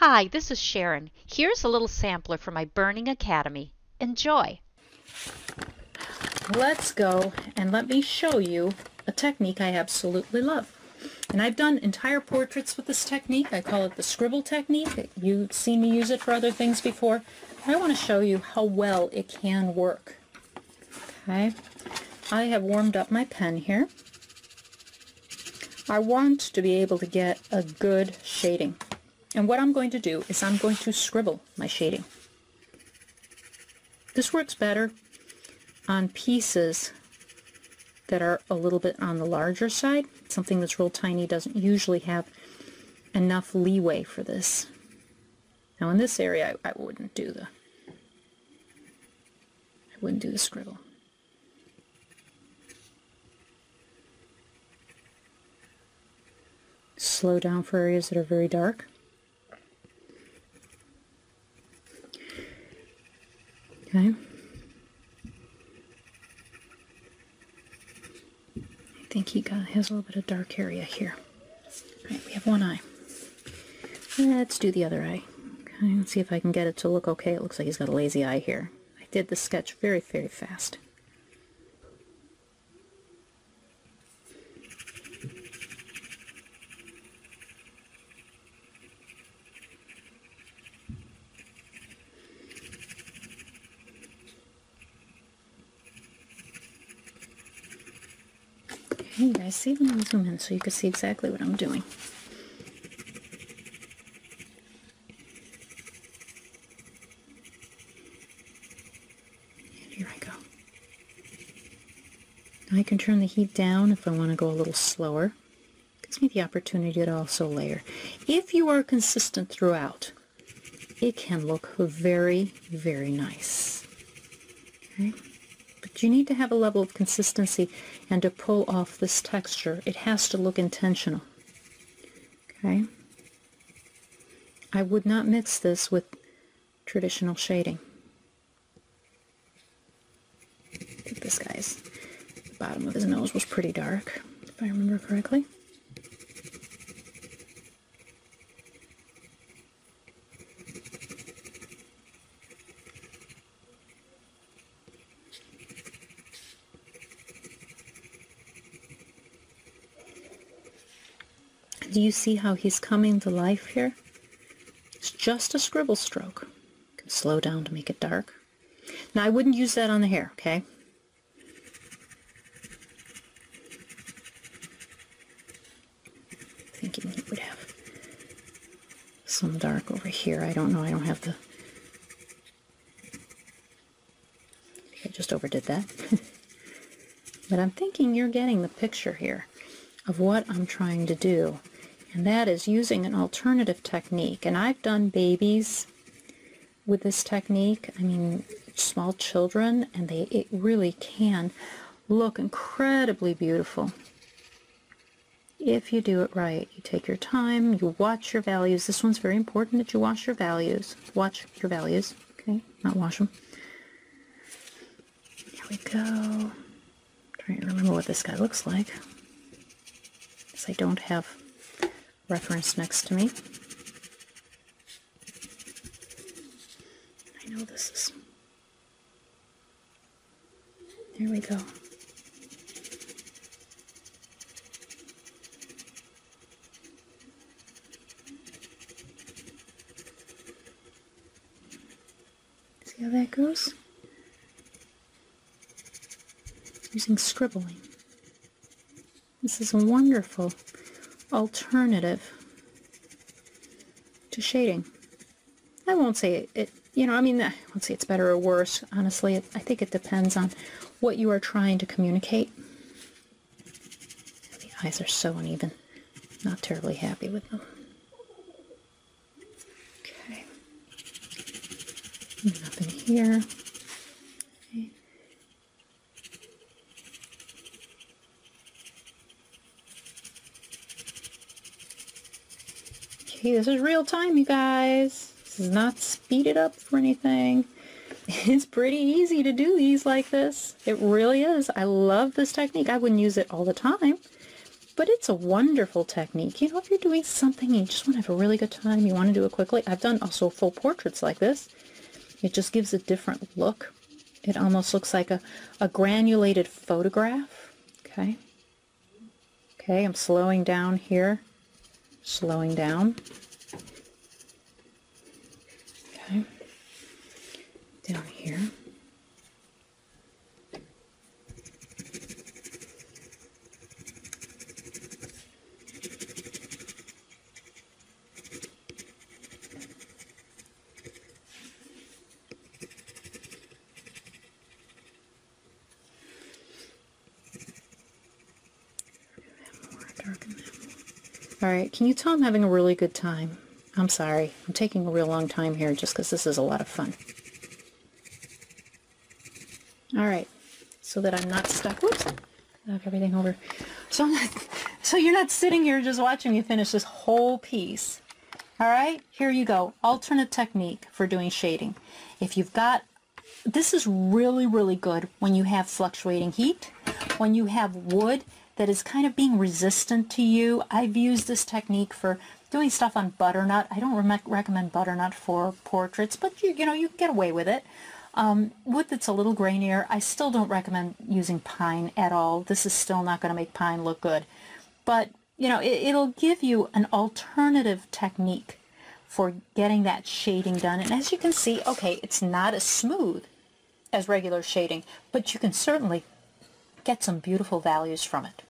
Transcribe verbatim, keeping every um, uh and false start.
Hi, this is Sharon. Here's a little sampler from my Burning Academy. Enjoy! Let's go, and let me show you a technique I absolutely love. And I've done entire portraits with this technique. I call it the scribble technique. You've seen me use it for other things before. I want to show you how well it can work. Okay, I have warmed up my pen here. I want to be able to get a good shading. And what I'm going to do is I'm going to scribble my shading. This works better on pieces that are a little bit on the larger side. Something that's real tiny doesn't usually have enough leeway for this. Now in this area I, I wouldn't do the I wouldn't do the scribble. Slow down for areas that are very dark. Okay. I think he got, has a little bit of dark area here. All right, we have one eye. Let's do the other eye. Okay, let's see if I can get it to look okay. It looks like he's got a lazy eye here. I did the sketch very, very fast. You guys see? Let me zoom in so you can see exactly what I'm doing. And here I go. Now I can turn the heat down if I want to go a little slower. It gives me the opportunity to also layer. If you are consistent throughout, it can look very, very nice. Okay? You need to have a level of consistency, and to pull off this texture it has to look intentional. Okay, I would not mix this with traditional shading. I think this guy's the bottom of his nose was pretty dark, if I remember correctly. Do you see how he's coming to life here? It's just a scribble stroke. You can slow down to make it dark. Now I wouldn't use that on the hair, okay? Thinking you would have some dark over here. I don't know, I don't have the... I just overdid that. But I'm thinking you're getting the picture here of what I'm trying to do. And that is using an alternative technique. And I've done babies with this technique. I mean, small children, and they it really can look incredibly beautiful if you do it right. You take your time, you watch your values. This one's very important that you watch your values. Watch your values, okay? Not wash them. Here we go. I'm trying to remember what this guy looks like. I don't have reference next to me. I know this is... There we go. See how that goes? Using scribbling. This is a wonderful alternative to shading. I won't say it, it you know, I mean, I won't say it's better or worse. Honestly, it, I think it depends on what you are trying to communicate. The eyes are so uneven. Not terribly happy with them. Okay. And up in here. Okay. This is real time, you guys. This is not speeded up for anything. It's pretty easy to do these like this. It really is. I love this technique. I wouldn't use it all the time, but it's a wonderful technique. You know, if you're doing something and you just want to have a really good time, you want to do it quickly. I've done also full portraits like this. It just gives a different look. It almost looks like a, a granulated photograph. Okay. Okay, I'm slowing down here. Slowing down. Okay. Down here. Alright, can you tell I'm having a really good time? I'm sorry, I'm taking a real long time here just because this is a lot of fun. Alright, so that I'm not stuck. Whoops, I knocked everything over. So, I'm not, so you're not sitting here just watching me finish this whole piece. Alright, here you go. Alternate technique for doing shading. If you've got, this is really, really good when you have fluctuating heat, when you have wood that is kind of being resistant to you. I've used this technique for doing stuff on butternut. I don't re recommend butternut for portraits, but you, you know, you can get away with it. Um, wood that's a little grainier, I still don't recommend using pine at all. This is still not going to make pine look good. But, you know, it, it'll give you an alternative technique for getting that shading done. And as you can see, okay, it's not as smooth as regular shading, but you can certainly get some beautiful values from it.